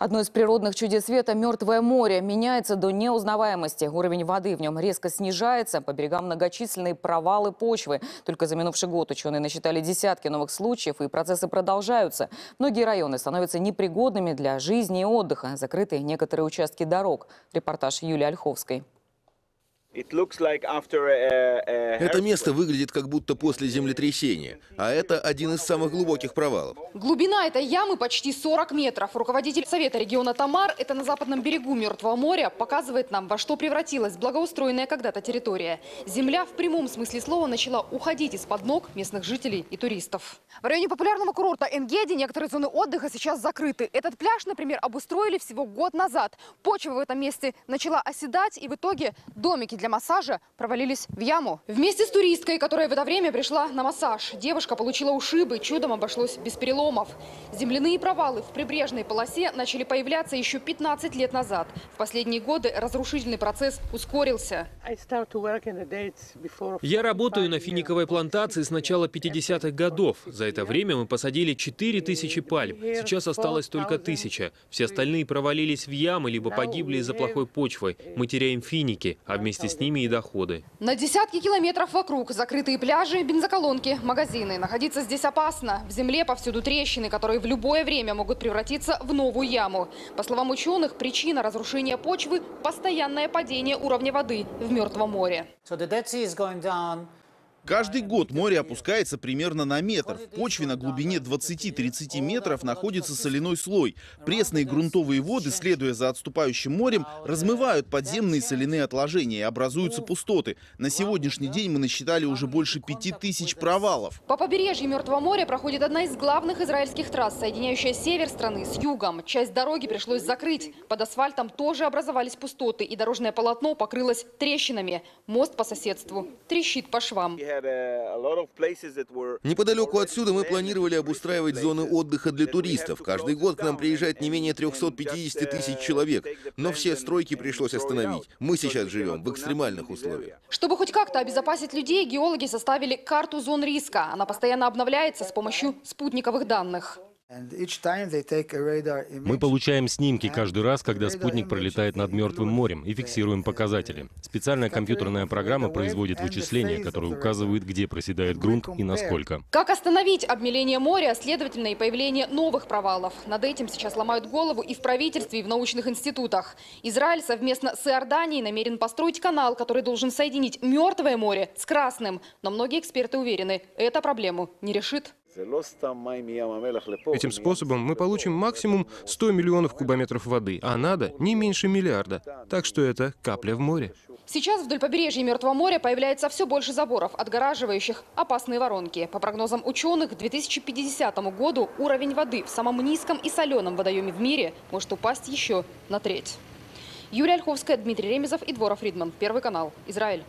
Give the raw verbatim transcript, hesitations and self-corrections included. Одно из природных чудес света – Мёртвое море – меняется до неузнаваемости. Уровень воды в нем резко снижается, по берегам многочисленные провалы почвы. Только за минувший год ученые насчитали десятки новых случаев, и процессы продолжаются. Многие районы становятся непригодными для жизни и отдыха. Закрыты некоторые участки дорог. Репортаж Юлии Ольховской. Это место выглядит как будто после землетрясения, а это один из самых глубоких провалов. Глубина этой ямы почти сорок метров. Руководитель совета региона Тамар, это на западном берегу Мертвого моря, показывает нам, во что превратилась благоустроенная когда-то территория. Земля в прямом смысле слова начала уходить из-под ног местных жителей и туристов. В районе популярного курорта Энгеди некоторые зоны отдыха сейчас закрыты. Этот пляж, например, обустроили всего год назад. Почва в этом месте начала оседать, и в итоге домики для массажа провалились в яму. Вместе с туристкой, которая в это время пришла на массаж. Девушка получила ушибы, чудом обошлось без переломов. Земляные провалы в прибрежной полосе начали появляться еще пятнадцать лет назад. В последние годы разрушительный процесс ускорился. Я работаю на финиковой плантации с начала пятидесятых годов. За это время мы посадили четыре тысячи пальм. Сейчас осталось только тысяча. Все остальные провалились в ямы, либо погибли из-за плохой почвы. Мы теряем финики, а вместе с ними и доходы. На десятки километров вокруг закрытые пляжи, бензоколонки, магазины. Находиться здесь опасно. В земле повсюду трещины, которые в любое время могут превратиться в новую яму. По словам ученых, причина разрушения почвы – постоянное падение уровня воды в Мертвом море. Каждый год море опускается примерно на метр. В почве на глубине двадцати-тридцати метров находится соляной слой. Пресные грунтовые воды, следуя за отступающим морем, размывают подземные соляные отложения и образуются пустоты. На сегодняшний день мы насчитали уже больше пяти тысяч провалов. По побережью Мертвого моря проходит одна из главных израильских трасс, соединяющая север страны с югом. Часть дороги пришлось закрыть. Под асфальтом тоже образовались пустоты, и дорожное полотно покрылось трещинами. Мост по соседству трещит по швам. Неподалеку отсюда мы планировали обустраивать зоны отдыха для туристов. Каждый год к нам приезжает не менее трёхсот пятидесяти тысяч человек. Но все стройки пришлось остановить. Мы сейчас живем в экстремальных условиях. Чтобы хоть как-то обезопасить людей, геологи составили карту зон риска. Она постоянно обновляется с помощью спутниковых данных. Мы получаем снимки каждый раз, когда спутник пролетает над Мертвым морем, и фиксируем показатели. Специальная компьютерная программа производит вычисления, которые указывают, где проседает грунт и насколько. Как остановить обмеление моря, следовательно, и появление новых провалов? Над этим сейчас ломают голову и в правительстве, и в научных институтах. Израиль совместно с Иорданией намерен построить канал, который должен соединить Мертвое море с Красным. Но многие эксперты уверены, эту проблему не решит. Этим способом мы получим максимум сто миллионов кубометров воды, а надо не меньше миллиарда. Так что это капля в море. Сейчас вдоль побережья Мертвого моря появляется все больше заборов, отгораживающих опасные воронки. По прогнозам ученых, к две тысячи пятидесятому году уровень воды в самом низком и соленом водоеме в мире может упасть еще на треть. Юлия Ольховская, Дмитрий Ремезов и Двора Фридман. Первый канал. Израиль.